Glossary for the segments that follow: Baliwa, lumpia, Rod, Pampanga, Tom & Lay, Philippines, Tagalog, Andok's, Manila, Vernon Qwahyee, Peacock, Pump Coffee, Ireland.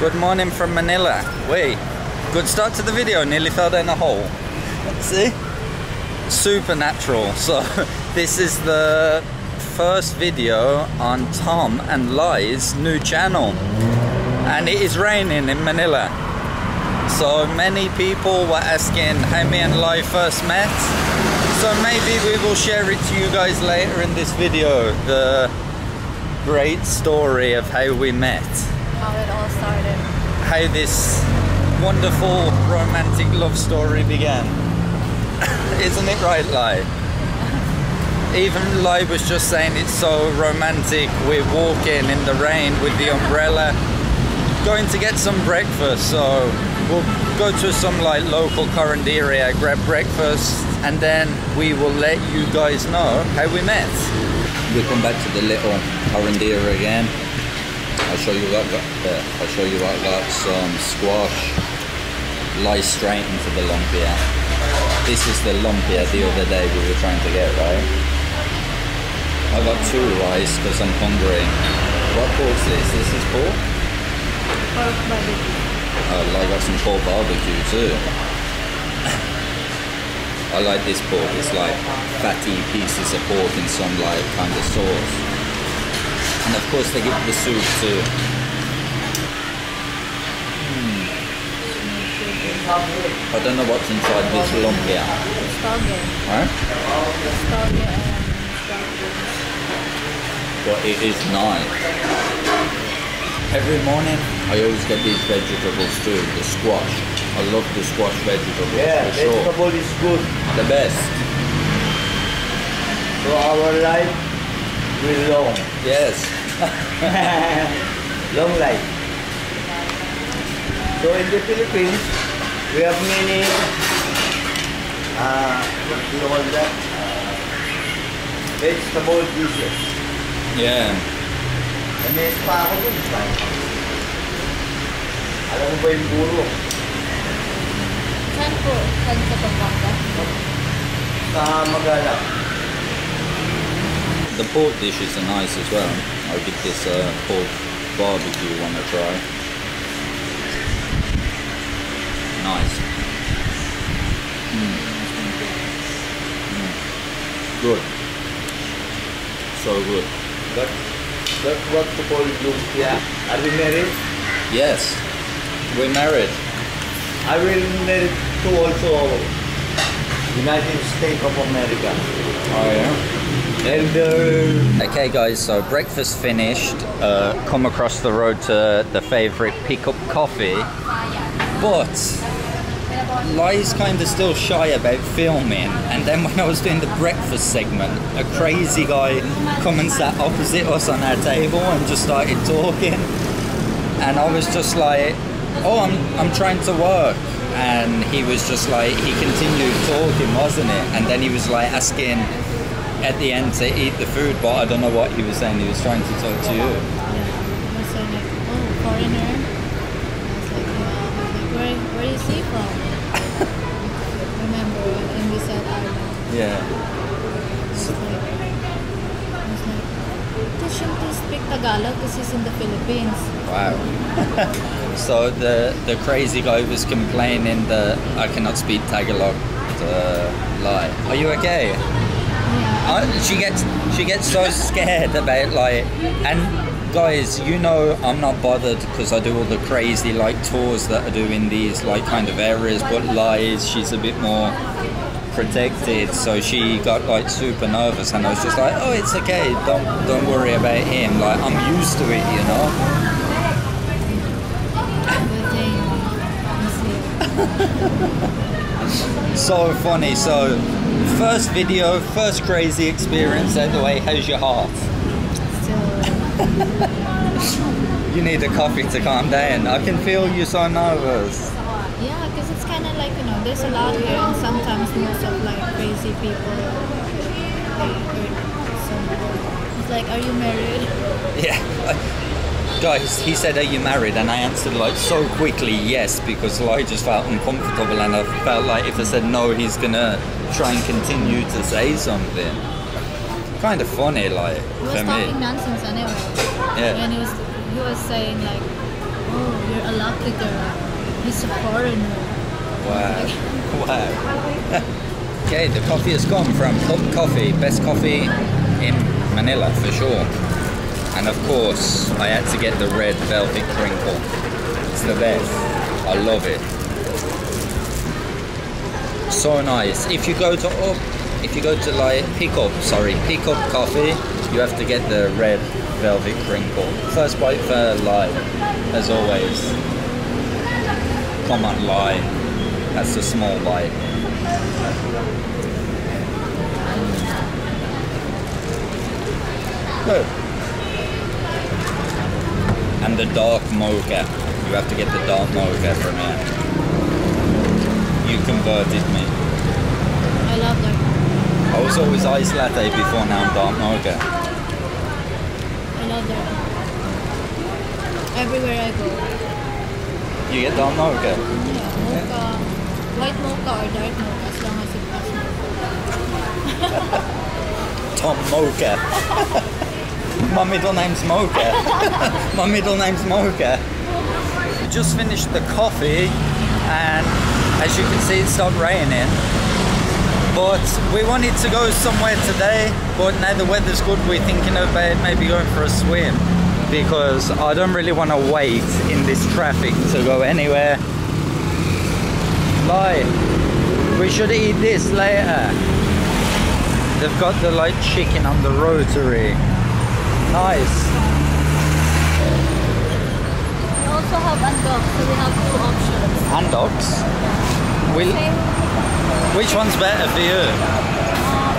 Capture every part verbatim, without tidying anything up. Good morning from Manila. Wait, good start to the video, nearly fell down a hole. See? Supernatural. So this is the first video on Tom and Lay's new channel. And it is raining in Manila. So many people were asking how me and Lay first met. So maybe we will share it to you guys later in this video. The great story of how we met. How it all started. How this wonderful romantic love story began. Isn't it right, Lay? Even Lay was just saying it's so romantic. We're walking in the rain with the umbrella, going to get some breakfast. So we'll go to some like local current area, grab breakfast, and then we will let you guys know how we met. We come back to the little current area again. I'll show you what I got there. I'll show you what I got. Some squash. Lay straight into the lumpia. This is the lumpia the other day we were trying to get, right? I got two rice because I'm hungry. What pork's this? This is pork? Pork barbecue. Oh, I got some pork barbecue too. I like this pork. It's like fatty pieces of pork in some like kind of sauce. And of course they give the soup too. Mm. I don't know what's inside this lumpia. Huh? But it is nice. Every morning I always get these vegetables too, the squash. I love the squash vegetables. Yeah, for sure. Vegetable is good. The best. For our life. With long. Yes. Long life. So in the Philippines, we have many, uh, what do you call that? Uh, vegetable dishes. Yeah. And may spa ako dun, spa. Alam mo ba yung buro? Saan po? Saan sa Pampanga? Sa Magalak. The pork dishes are nice as well. I'll give this uh, pork barbecue one a try. Nice. Mm. Mm. Good. So good. That, that's what to call lumpia. Are we married? Yes. We're married. I will marry to also United States of America. Oh yeah? Hello. Okay guys, so breakfast finished, uh, come across the road to the favourite Pump Coffee, but Lay's kind of still shy about filming, and then when I was doing the breakfast segment, a crazy guy come and sat opposite us on our table and just started talking, and I was just like, oh I'm, I'm trying to work. And he was just like, he continued talking, wasn't it? And then he was like asking at the end to eat the food, but I don't know what he was saying. He was trying to talk to you. Yeah, he was saying like, oh, foreigner. I was like, yeah. I was like, where, where is he from? Remember, and we said Ireland. Yeah. I was, so, like, I was like, they shouldn't speak Tagalog because he's in the Philippines. Wow. So the, the crazy guy was complaining that I cannot speak Tagalog to Lay. Are you okay? I, she gets she gets so scared about like, and guys, you know I'm not bothered because I do all the crazy like tours that I do in these like kind of areas, but Lay's, she's a bit more protected, so she got like super nervous, and I was just like, oh it's okay, don't don't worry about him, like I'm used to it, you know. So funny. So first video, first crazy experience out the way, how's your heart? Still... You need a coffee to calm down. I can feel you so nervous. Yeah, because it's kind of like, you know, there's a lot here, and sometimes most of like crazy people, so it's like, are you married? Yeah. Guys, he said, are you married? And I answered like so quickly, yes, because like, I just felt uncomfortable, and I felt like if I said no, he's gonna try and continue to say something. Kind of funny, like, for me. He was talking nonsense anyway. Yeah. And he was, he was saying like, oh, you're a lucky girl. He's a foreigner. Wow. Wow. Okay, the coffee has gone from Pump Coffee, best coffee in Manila for sure. And of course, I had to get the red velvet crinkle. It's the best. I love it. So nice. If you go to oh, if you go to like Peacock, sorry, Peacock Coffee, you have to get the red velvet crinkle. First bite, third lie, as always. Come on, lie. That's a small bite. Good. And the dark mocha. You have to get the dark mocha from here. You converted me. I love that. I was always iced latte before, now I'm dark mocha. Everywhere I go. You get dark mocha? Yeah, mocha. White mocha or dark mocha, as long as it passes. Tom Mocha. My middle name's Mocha. My middle name's Mocha. We just finished the coffee and as you can see it started raining. But we wanted to go somewhere today, but now the weather's good, we're thinking about maybe going for a swim, because I don't really want to wait in this traffic to go anywhere. Like, we should eat this later. They've got the like chicken on the rotary. Nice. We also have Andok's, so we have two options. Andok's? We'll... Okay. Which one's better for you? Um,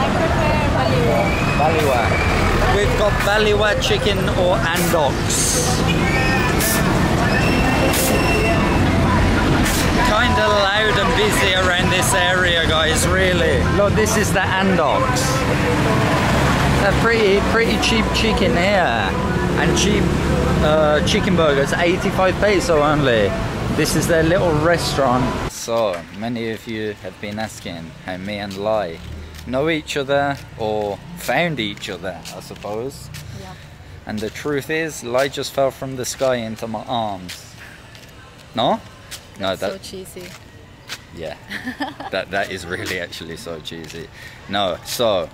I prefer Baliwa. Baliwa. We've got Baliwa chicken or Andok's. Kind of loud and busy around this area, guys, really. Look, this is the Andok's. They're pretty, pretty cheap chicken here. And cheap uh, chicken burgers, eighty-five peso only. This is their little restaurant. So, many of you have been asking how me and Lai know each other or found each other, I suppose. Yeah. And the truth is, Lai just fell from the sky into my arms. No? No, that's that, so cheesy. Yeah, that, that is really actually so cheesy. No, so,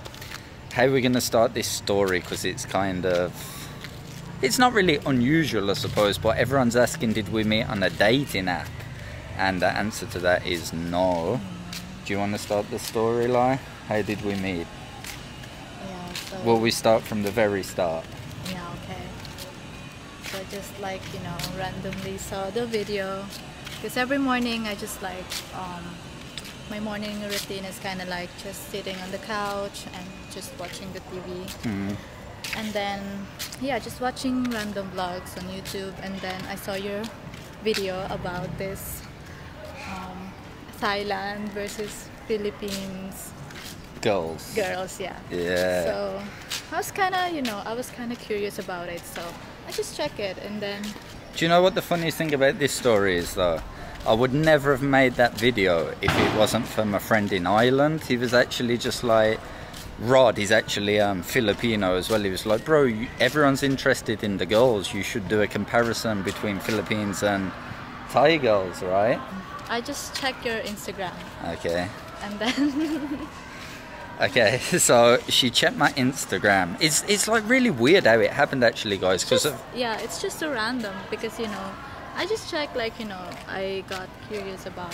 how are we going to start this story? Because it's kind of... It's not really unusual, I suppose, but everyone's asking, did we meet on a dating app? And the answer to that is no. Do you want to start the story, Lai? How did we meet? Yeah, so... Well, we start from the very start. Yeah, okay. So just like, you know, randomly saw the video. Because every morning I just like, um, my morning routine is kind of like just sitting on the couch and just watching the T V. Mm. And then, yeah, just watching random vlogs on YouTube. And then I saw your video about this um, Thailand versus Philippines girls girls yeah yeah so I was kind of you know I was kind of curious about it, so I just check it. And then, do you know what the funniest thing about this story is though? I would never have made that video if it wasn't for my friend in Ireland. He was actually just like, Rod is actually um, Filipino as well. He was like, bro, you, everyone's interested in the girls. You should do a comparison between Philippines and Thai girls, right? I just checked your Instagram. Okay. And then... okay, so she checked my Instagram. It's it's like really weird how it happened actually, guys. Cause just, of... Yeah, it's just so random because, you know, I just checked like, you know, I got curious about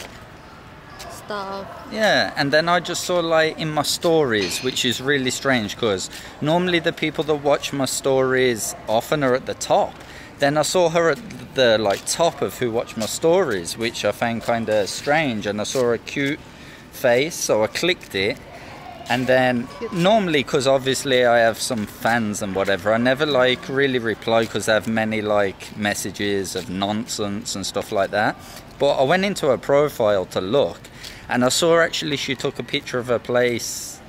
stuff. Yeah, and then I just saw like in my stories, which is really strange because normally the people that watch my stories often are at the top. Then I saw her at the like top of who watched my stories, which I found kind of strange. And I saw a cute face, so I clicked it. And then normally, because obviously I have some fans and whatever, I never like really reply because I have many like messages of nonsense and stuff like that. But I went into her profile to look and I saw actually she took a picture of her place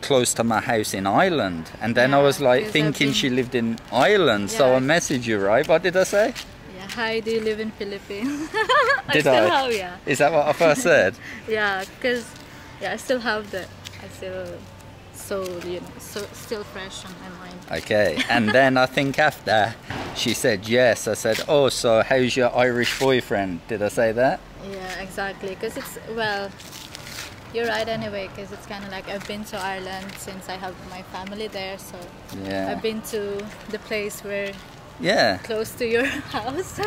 close to my house in Ireland. And then yeah, I was like thinking been... she lived in Ireland, yeah. So I messaged you, right? What did I say? Yeah, hi, do you live in Philippines? I did still I? Have, yeah. Is that what I first said? Yeah, because yeah, I still have the... I still so, you know, so still fresh on my mind. Okay, and then I think after she said yes, I said, oh, so how's your Irish boyfriend? Did I say that? Yeah, exactly, because it's, well, you're right anyway, because it's kind of like I've been to Ireland since I have my family there, so yeah. I've been to the place where yeah close to your house.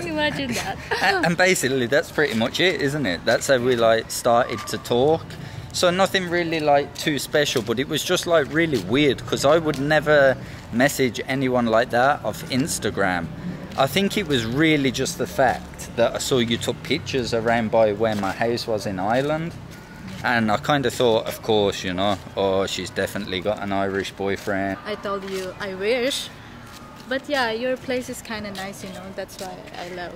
Imagine that. and, and basically that's pretty much it, isn't it? That's how we like started to talk. So nothing really like too special, but it was just like really weird because I would never message anyone like that off Instagram. I think it was really just the fact that I saw you took pictures around by where my house was in Ireland, and I kind of thought, of course, you know, oh, she's definitely got an Irish boyfriend. I told you, I wish. But yeah, your place is kind of nice, you know, that's why I love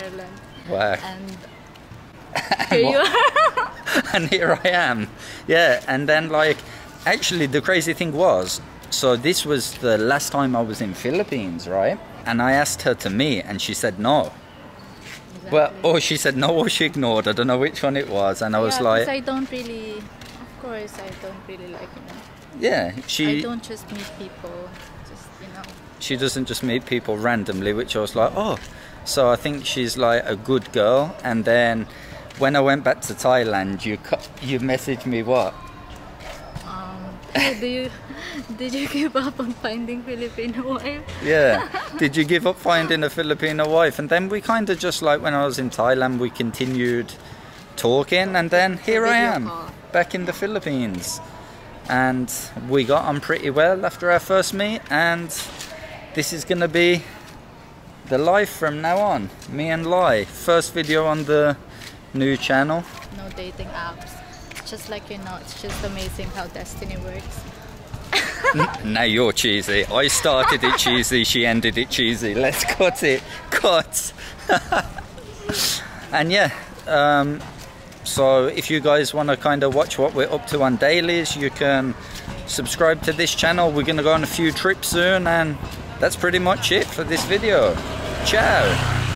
Ireland. Wow. And here you are. And here I am. Yeah, and then like, actually the crazy thing was, so this was the last time I was in Philippines, right? And I asked her to meet and she said no. Exactly. Well, or she said no or she ignored, I don't know which one it was. And I yeah, was like... I don't really, of course, I don't really like, you know. Yeah, she... I don't just meet people, just, you know. She doesn't just meet people randomly, which I was like, oh. So I think she's like a good girl. And then when I went back to Thailand, you you messaged me what? Um, do you, did you give up on finding Filipino wife? Yeah. Did you give up finding a Filipino wife? And then we kind of just like when I was in Thailand, we continued talking. And then here I am back in the Philippines. And we got on pretty well after our first meet. And this is going to be the life from now on. Me and Lai. First video on the... new channel. No dating apps. Just like you know, it's just amazing how destiny works. Now you're cheesy. I started it cheesy, she ended it cheesy. Let's cut it. Cut. And yeah, um, so if you guys want to kind of watch what we're up to on dailies, you can subscribe to this channel. We're going to go on a few trips soon and that's pretty much it for this video. Ciao.